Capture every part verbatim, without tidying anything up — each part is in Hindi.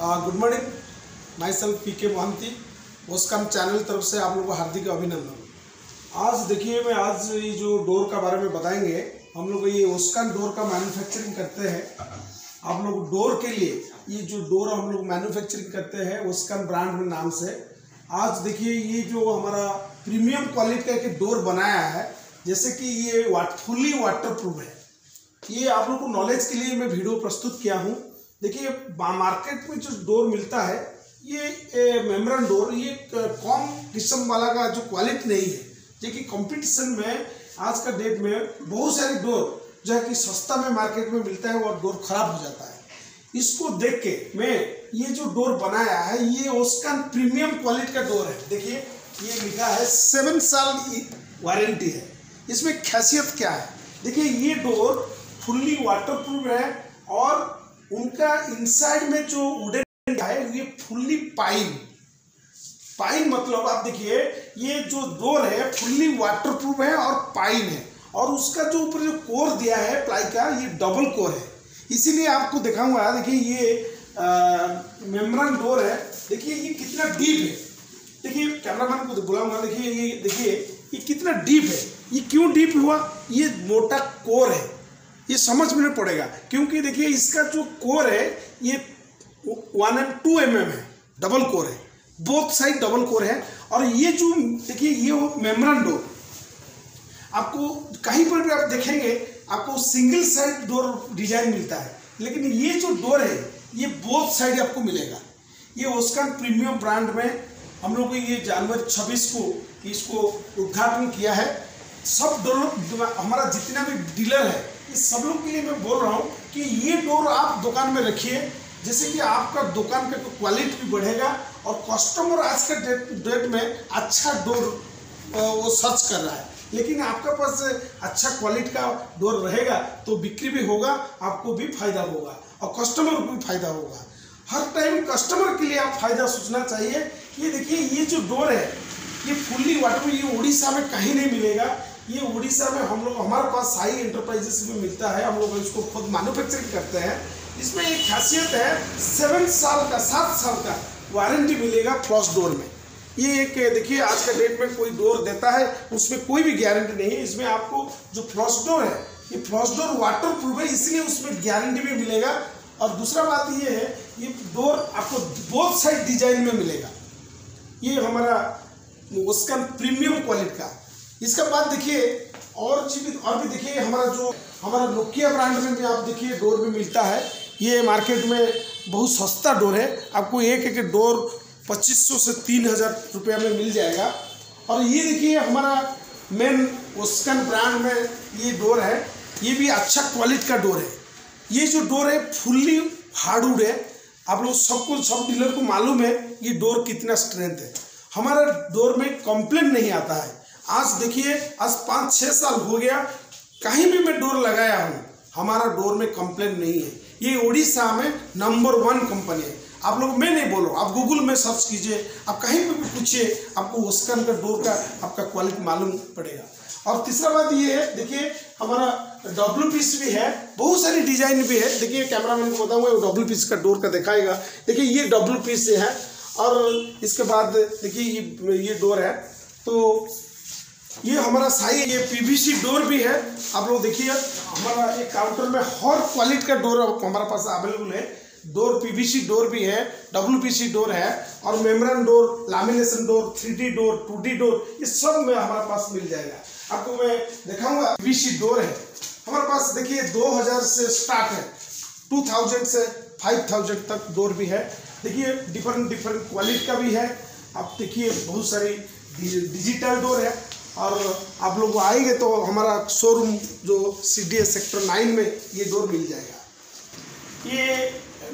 Good morning, myself P K Mohanty, ओस्कान चैनल तरफ से आप लोगों को हार्दिक अभिनंदन। आज देखिए, मैं आज ये जो डोर का बारे में बताएंगे। हम लोग ये ओस्कान डोर का मैन्युफैक्चरिंग करते हैं। आप लोग डोर के लिए ये जो डोर हम लोग मैन्युफैक्चरिंग करते हैं ओस्कान ब्रांड में नाम से। आज देखिए ये जो हमारा प्रीमियम क्वालिटी का डोर बनाया है, जैसे कि ये फुली वाटर प्रूफ है। ये आप लोग को नॉलेज के लिए मैं वीडियो प्रस्तुत किया हूँ। देखिए मार्केट में जो डोर मिलता है ये मेम्ब्रेन डोर, ये कम किस्म वाला का जो क्वालिटी नहीं है, जो कि कंपटीशन में आज का डेट में बहुत सारे डोर जो है कि सस्ता में मार्केट में मिलता है और डोर खराब हो जाता है। इसको देख के मैं ये जो डोर बनाया है ये उसका प्रीमियम क्वालिटी का डोर है। देखिए ये लिखा है सेवन साल वारंटी है। इसमें खासियत क्या है? देखिए ये डोर फुल्ली वाटरप्रूफ है और उनका इनसाइड में जो वुडन है ये फुल्ली पाइन पाइन मतलब आप देखिए ये जो डोर है फुल्ली वाटरप्रूफ है और पाइन है, और उसका जो ऊपर जो कोर दिया है प्लाई का ये डबल कोर है। इसीलिए आपको दिखाऊंगा। देखिए ये मेम्ब्रेन डोर है। देखिए ये कितना डीप है। देखिए कैमरामैन को बुलाऊंगा। देखिए ये देखिए ये कितना डीप है। ये क्यों डीप हुआ? ये मोटा कोर है, ये समझ में पड़ेगा, क्योंकि देखिए इसका जो कोर है ये one M two M M है, डबल कोर है, बोथ साइड डबल कोर है। और ये जो देखिए ये वो मेम्ब्रेन डोर आपको कहीं पर भी आप देखेंगे आपको सिंगल साइड डोर डिजाइन मिलता है, लेकिन ये जो डोर है ये बोथ साइड आपको मिलेगा। ये ओस्कान प्रीमियम ब्रांड में हम लोग ये जनवरी छब्बीस को इसको उद्घाटन किया है। सब डोर हमारा जितना भी डीलर है इस सब लोग के लिए मैं बोल रहा हूँ कि ये डोर आप दुकान में रखिए, जैसे कि आपका दुकान का क्वालिटी भी बढ़ेगा और कस्टमर आज के डेट डेट में अच्छा डोर वो सर्च कर रहा है। लेकिन आपका पास अच्छा क्वालिटी का डोर रहेगा तो बिक्री भी होगा, आपको भी फायदा होगा और कस्टमर को भी फायदा होगा। हर टाइम कस्टमर के लिए आप फायदा सोचना चाहिए। ये देखिए ये जो डोर है ये फुल्ली वाटर, ये उड़ीसा में कहीं नहीं मिलेगा। ये उड़ीसा में हम लोग हमारे पास साई एंटरप्राइजेस में मिलता है। हम लोग इसको खुद मैन्युफैक्चरिंग करते हैं। इसमें एक खासियत है, सेवन साल का सात साल का वारंटी मिलेगा फ्लॉस डोर में। ये एक देखिए आज का डेट में कोई डोर देता है उसमें कोई भी गारंटी नहीं है। इसमें आपको जो फ्लॉस डोर है ये फ्लॉस डोर वाटर प्रूफ है, इसलिए उसमें गारंटी भी मिलेगा। और दूसरा बात ये है ये डोर आपको बोथ साइड डिजाइन में मिलेगा। ये हमारा उसका प्रीमियम क्वालिटी का। इसका बाद देखिए और चीज और भी देखिए हमारा जो हमारा नोकिया ब्रांड में भी आप देखिए डोर भी मिलता है। ये मार्केट में बहुत सस्ता डोर है, आपको एक एक डोर पच्चीस सौ से तीन हज़ार रुपया में मिल जाएगा। और ये देखिए हमारा मेन ओस्कन ब्रांड में ये डोर है, ये भी अच्छा क्वालिटी का डोर है। ये जो डोर है फुल्ली हार्डवुड है। आप लोग सबको सब डीलर को मालूम है ये डोर कितना स्ट्रेंथ है। हमारा डोर में कंप्लेंट नहीं आता है। आज देखिए आज पाँच छः साल हो गया कहीं भी मैं डोर लगाया हूँ हमारा डोर में कंप्लेंट नहीं है। ये उड़ीसा में नंबर वन कंपनी है। आप लोग मैं नहीं बोलो, आप गूगल में सर्च कीजिए, आप कहीं पर भी पूछिए आपको ओस्कान का डोर का आपका क्वालिटी मालूम पड़ेगा। और तीसरा बात ये है देखिए हमारा डब्ल्यू पीस भी है, बहुत सारी डिजाइन भी है। देखिए कैमरामैन को बताऊंगा वो डब्ल्यू पीस का डोर का दिखाएगा। देखिए ये डब्ल्यू पीस है। और इसके बाद देखिए ये ये डोर है, तो ये हमारा साई ये पीवीसी डोर भी है। आप लोग देखिए हमारा एक काउंटर में हर क्वालिटी का डोर हमारे पास अवेलेबल है। डोर पीवीसी डोर भी है, डब्ल्यूपीसी डोर है, और membrane door, lamination door, three D door, two D door, ये सब में हमारे पास मिल जाएगा। आपको मैं दिखाऊंगा। पीवीसी डोर है हमारे पास। देखिए दो हज़ार से स्टार्ट है, दो हज़ार से पाँच हज़ार तक डोर भी है। देखिए डिफरेंट डिफरेंट क्वालिटी का भी है। आप देखिए बहुत सारी डिजिटल डोर है। और आप लोग आएंगे तो हमारा शोरूम जो C D S sector nine में ये डोर मिल जाएगा। ये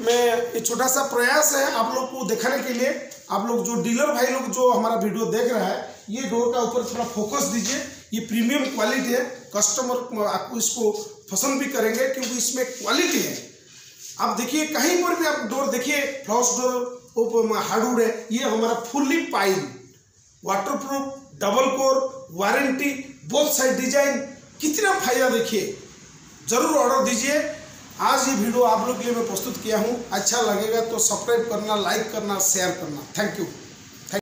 मैं छोटा सा प्रयास है आप लोग को दिखाने के लिए। आप लोग जो डीलर भाई लोग जो हमारा वीडियो देख रहा है ये डोर का ऊपर थोड़ा फोकस दीजिए। ये प्रीमियम क्वालिटी है, कस्टमर आपको इसको पसंद भी करेंगे क्योंकि इसमें क्वालिटी है। आप देखिए कहीं पर भी आप डोर देखिए फ्लॉस डोर हार्डवुड है, ये हमारा fully pine waterproof double core warranty both side design, कितना फायदा। देखिए जरूर ऑर्डर दीजिए। आज ये वीडियो आप लोग के लिए मैं प्रस्तुत किया हूँ। अच्छा लगेगा तो सब्सक्राइब करना, लाइक करना, शेयर करना। Thank you.